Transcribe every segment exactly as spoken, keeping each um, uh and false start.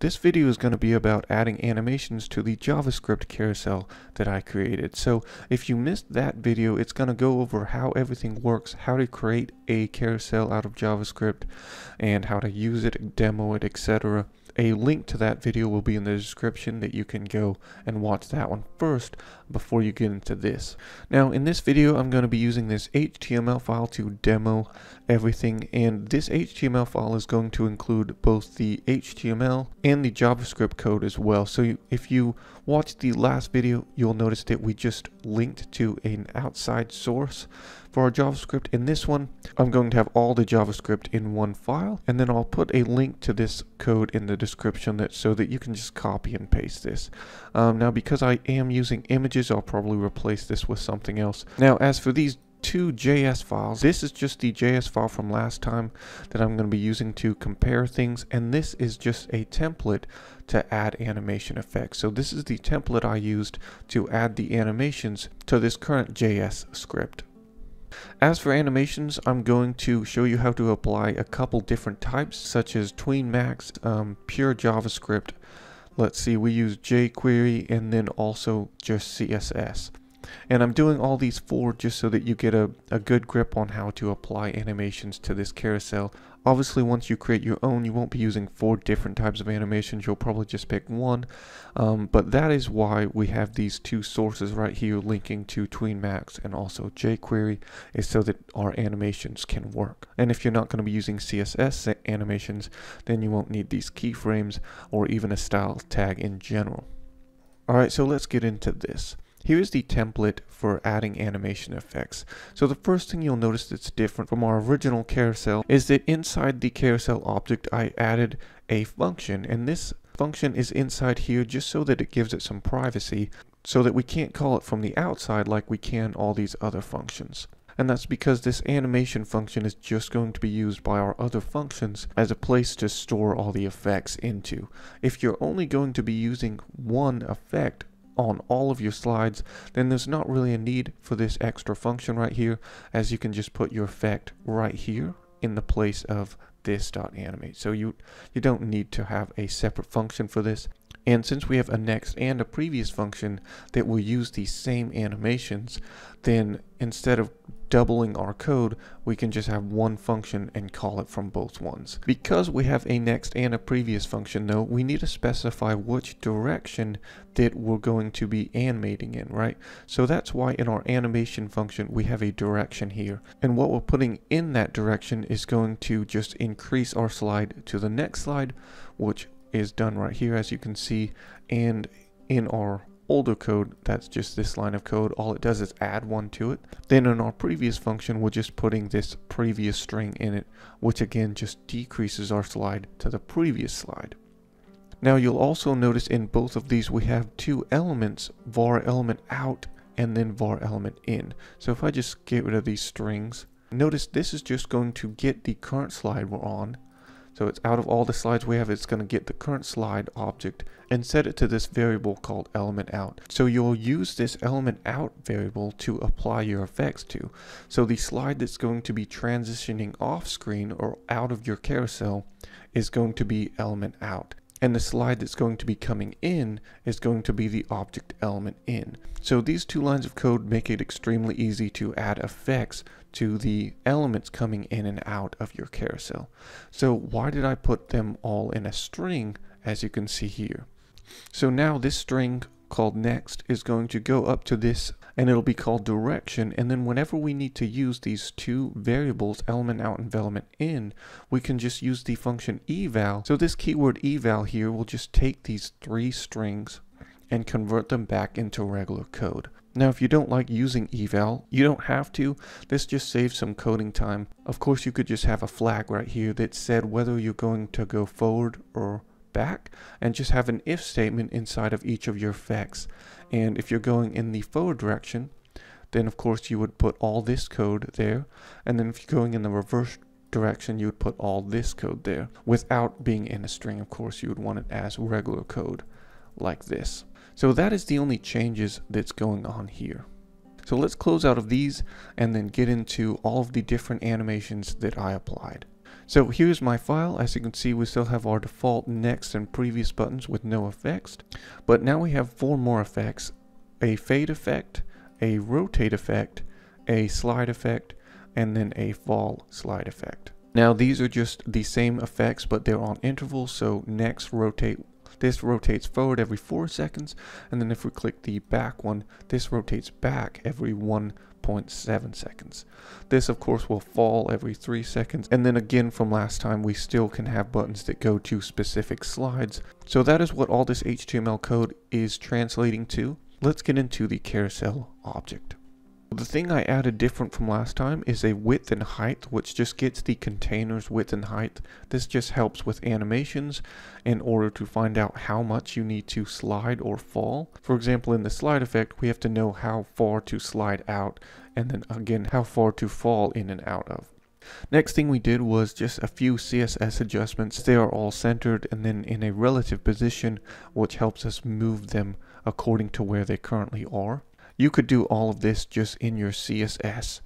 This video is going to be about adding animations to the JavaScript carousel that I created. So if you missed that video, it's going to go over how everything works, how to create a carousel out of JavaScript, and how to use it, demo it, et cetera. A link to that video will be in the description that you can go and watch that one first before you get into this. Now in this video, I'm going to be using this H T M L file to demo everything, and this H T M L file is going to include both the H T M L and the JavaScript code as well. So you, if you watched the last video, you'll notice that we just linked to an outside source for our JavaScript. In this one, I'm going to have all the JavaScript in one file, and then I'll put a link to this code in the description that so that you can just copy and paste this. Um, now, because I am using images, I'll probably replace this with something else. Now, as for these two J S files, this is just the J S file from last time that I'm going to be using to compare things, and this is just a template to add animation effects. So this is the template I used to add the animations to this current J S script. As for animations, I'm going to show you how to apply a couple different types, such as TweenMax, um, pure JavaScript. Let's see, we use jQuery, and then also just C S S. And I'm doing all these four just so that you get a, a good grip on how to apply animations to this carousel. Obviously, once you create your own, you won't be using four different types of animations. You'll probably just pick one. Um, but that is why we have these two sources right here linking to TweenMax and also jQuery, is so that our animations can work. And if you're not going to be using C S S animations, then you won't need these keyframes or even a style tag in general. All right, so let's get into this. Here's the template for adding animation effects. So the first thing you'll notice that's different from our original carousel is that inside the carousel object, I added a function, and this function is inside here just so that it gives it some privacy, so that we can't call it from the outside like we can all these other functions. And that's because this animation function is just going to be used by our other functions as a place to store all the effects into. If you're only going to be using one effect on all of your slides, then there's not really a need for this extra function right here, as you can just put your effect right here in the place of this.animate. So you you don't need to have a separate function for this. And since we have a next and a previous function that will use these same animations, then instead of doubling our code, we can just have one function and call it from both ones. Because we have a next and a previous function though, we need to specify which direction that we're going to be animating in, right? So that's why in our animation function, we have a direction here. And what we're putting in that direction is going to just increase our slide to the next slide, which is done right here, as you can see. And in our older code, that's just this line of code, all it does is add one to it. Then in our previous function, we're just putting this previous string in it, which again just decreases our slide to the previous slide. Now you'll also notice in both of these we have two elements, var element out and then var element in. So if I just get rid of these strings, notice this is just going to get the current slide we're on. So it's out of all the slides we have, it's going to get the current slide object and set it to this variable called element out. So you'll use this element out variable to apply your effects to. So the slide that's going to be transitioning off screen or out of your carousel is going to be element out. And the slide that's going to be coming in is going to be the object element in. So these two lines of code make it extremely easy to add effects to the elements coming in and out of your carousel. So why did I put them all in a string, as you can see here? So now this string called next is going to go up to this, and it'll be called direction, and then whenever we need to use these two variables, element out and element in, we can just use the function eval. So this keyword eval here will just take these three strings and convert them back into regular code. Now if you don't like using eval, you don't have to. This just saves some coding time. Of course you could just have a flag right here that said whether you're going to go forward or back, and just have an if statement inside of each of your effects. And if you're going in the forward direction, then of course you would put all this code there, and then if you're going in the reverse direction, you would put all this code there. Without being in a string, of course, you would want it as regular code like this. So that is the only changes that's going on here. So let's close out of these and then get into all of the different animations that I applied. So here's my file. As you can see, we still have our default next and previous buttons with no effects, but now we have four more effects: a fade effect, a rotate effect, a slide effect, and then a fall slide effect. Now these are just the same effects, but they're on intervals. So next rotate, this rotates forward every four seconds, and then if we click the back one, this rotates back every one point seven seconds. This of course will fall every three seconds, and then again from last time we still can have buttons that go to specific slides. So that is what all this H T M L code is translating to. Let's get into the carousel object. The thing I added different from last time is a width and height, which just gets the container's width and height. This just helps with animations in order to find out how much you need to slide or fall. For example, in the slide effect, we have to know how far to slide out, and then again how far to fall in and out of. Next thing we did was just a few C S S adjustments. They are all centered and then in a relative position, which helps us move them according to where they currently are. You could do all of this just in your C S S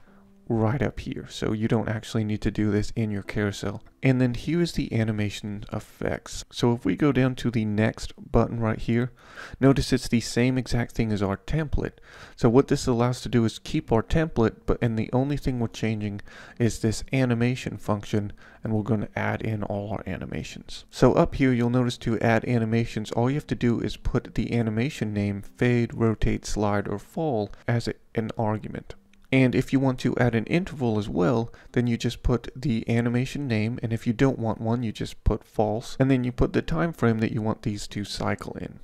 right up here, so you don't actually need to do this in your carousel. And then here is the animation effects. So if we go down to the next button right here, notice it's the same exact thing as our template. So what this allows us to do is keep our template, but and the only thing we're changing is this animation function, and we're going to add in all our animations. So up here you'll notice to add animations, all you have to do is put the animation name fade, rotate, slide, or fall as an argument. And if you want to add an interval as well, then you just put the animation name, and if you don't want one, you just put false, and then you put the time frame that you want these to cycle in.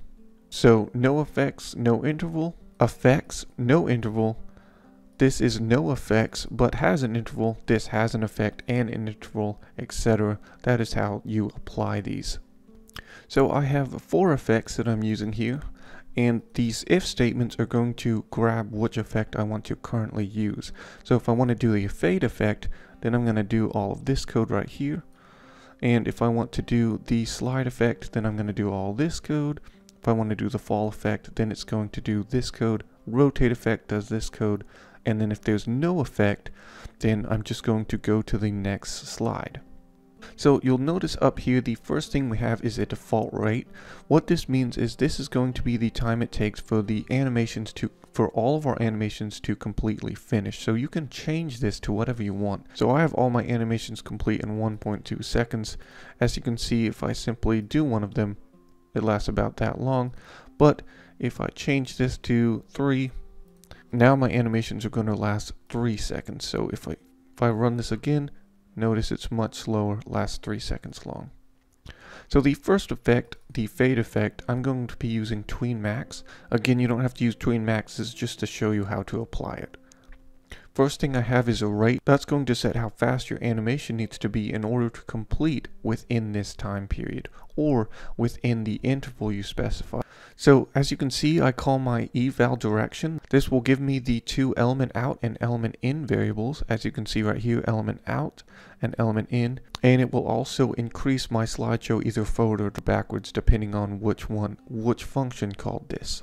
So no effects, no interval, effects, no interval. This is no effects but has an interval, this has an effect and an interval, et cetera. That is how you apply these. So I have four effects that I'm using here. And these if statements are going to grab which effect I want to currently use. So if I want to do the fade effect, then I'm going to do all of this code right here. And if I want to do the slide effect, then I'm going to do all this code. If I want to do the fall effect, then it's going to do this code. Rotate effect does this code. And then if there's no effect, then I'm just going to go to the next slide. So you'll notice up here the first thing we have is a default rate. What this means is this is going to be the time it takes for the animations to for all of our animations to completely finish. So you can change this to whatever you want. So I have all my animations complete in one point two seconds. As you can see, if I simply do one of them, it lasts about that long. But if I change this to three, now my animations are going to last three seconds. So if I if I run this again, notice it's much slower, lasts three seconds long. So the first effect, the fade effect, I'm going to be using TweenMax. Again, you don't have to use TweenMax, this is just to show you how to apply it. First thing I have is a rate. That's going to set how fast your animation needs to be in order to complete within this time period or within the interval you specify. So as you can see, I call my eval direction. This will give me the two element out and element in variables. As you can see right here, element out and element in. And it will also increase my slideshow either forward or backwards depending on which one, which function called this.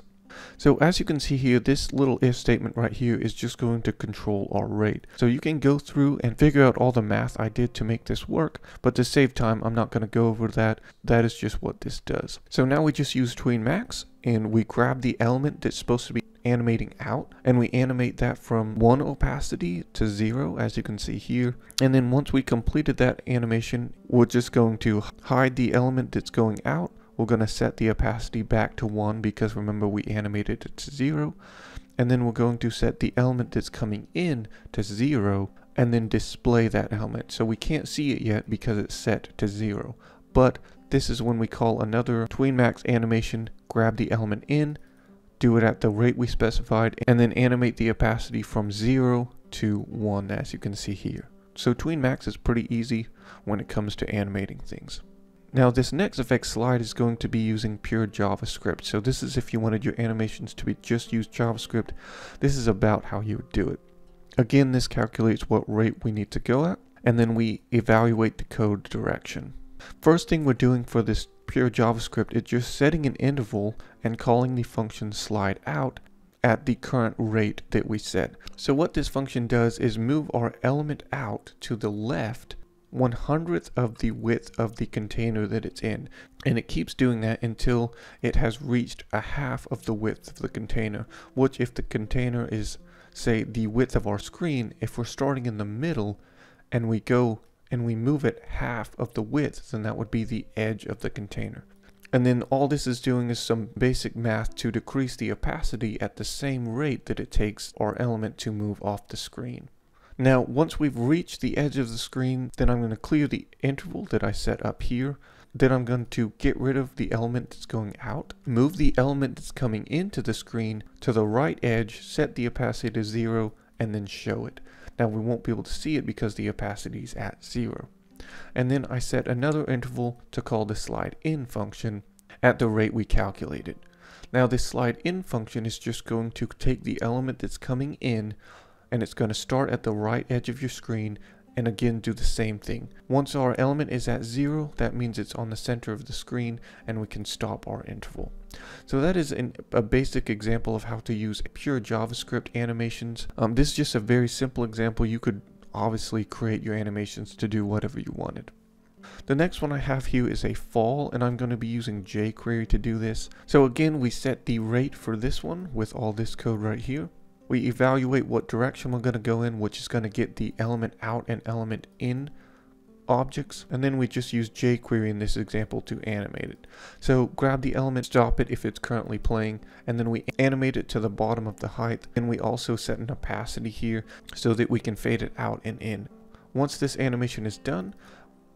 So as you can see here, this little if statement right here is just going to control our rate. So you can go through and figure out all the math I did to make this work, but to save time, I'm not going to go over that. That is just what this does. So now we just use TweenMax and we grab the element that's supposed to be animating out, and we animate that from one opacity to zero, as you can see here. And then once we completed that animation, we're just going to hide the element that's going out. We're going to set the opacity back to one because remember we animated it to zero. And then we're going to set the element that's coming in to zero and then display that element. So we can't see it yet because it's set to zero. But this is when we call another TweenMax animation, grab the element in, do it at the rate we specified, and then animate the opacity from zero to one, as you can see here. So TweenMax is pretty easy when it comes to animating things. Now this next effect slide is going to be using pure JavaScript. So this is if you wanted your animations to be just use JavaScript. This is about how you would do it. Again, this calculates what rate we need to go at, and then we evaluate the code direction. First thing we're doing for this pure JavaScript is just setting an interval and calling the function slide out at the current rate that we set. So what this function does is move our element out to the left one hundredth of the width of the container that it's in, and it keeps doing that until it has reached a half of the width of the container, which if the container is, say, the width of our screen, if we're starting in the middle and we go and we move it half of the width, then that would be the edge of the container. And then all this is doing is some basic math to decrease the opacity at the same rate that it takes our element to move off the screen. Now, once we've reached the edge of the screen, then I'm going to clear the interval that I set up here. Then I'm going to get rid of the element that's going out, move the element that's coming into the screen to the right edge, set the opacity to zero, and then show it. Now we won't be able to see it because the opacity is at zero. And then I set another interval to call the slide in function at the rate we calculated. Now this slide in function is just going to take the element that's coming in, and it's going to start at the right edge of your screen, and again do the same thing. Once our element is at zero, that means it's on the center of the screen and we can stop our interval. So that is an, a basic example of how to use pure JavaScript animations. Um, this is just a very simple example. You could obviously create your animations to do whatever you wanted. The next one I have here is a fall, and I'm going to be using jQuery to do this. So again, we set the rate for this one with all this code right here. We evaluate what direction we're going to go in, which is going to get the element out and element in objects. And then we just use jQuery in this example to animate it. So grab the element, stop it if it's currently playing, and then we animate it to the bottom of the height. And we also set an opacity here so that we can fade it out and in. Once this animation is done,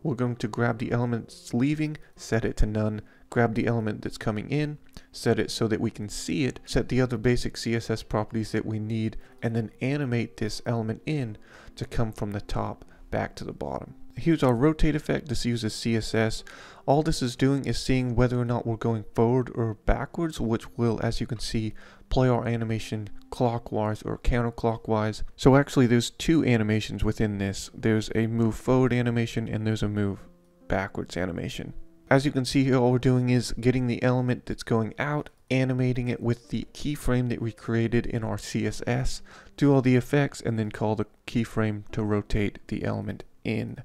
we're going to grab the element that's leaving, set it to none, grab the element that's coming in, set it so that we can see it, set the other basic C S S properties that we need, and then animate this element in to come from the top back to the bottom. Here's our rotate effect. This uses C S S. All this is doing is seeing whether or not we're going forward or backwards, which will, as you can see, play our animation clockwise or counterclockwise. So actually there's two animations within this. There's a move forward animation and there's a move backwards animation. As you can see here, all we're doing is getting the element that's going out, animating it with the keyframe that we created in our C S S, do all the effects, and then call the keyframe to rotate the element in.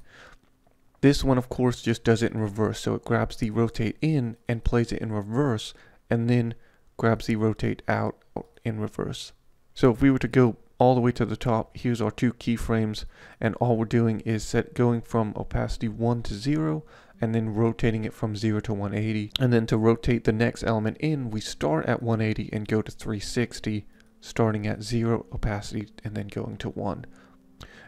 This one, of course, just does it in reverse. So it grabs the rotate in and plays it in reverse, and then grabs the rotate out in reverse. So if we were to go all the way to the top, here's our two keyframes, and all we're doing is set going from opacity one to zero, and then rotating it from zero to one eighty. And then to rotate the next element in, we start at one eighty and go to three sixty, starting at zero opacity and then going to one.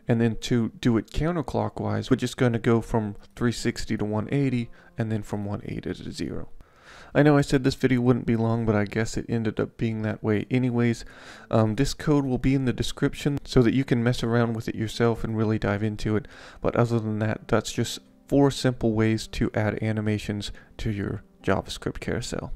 And then to do it counterclockwise, we're just going to go from three sixty to one eighty, and then from one eighty to zero. I know I said this video wouldn't be long, but I guess it ended up being that way anyways. Um, this code will be in the description so that you can mess around with it yourself and really dive into it. But other than that, that's just four simple ways to add animations to your JavaScript carousel.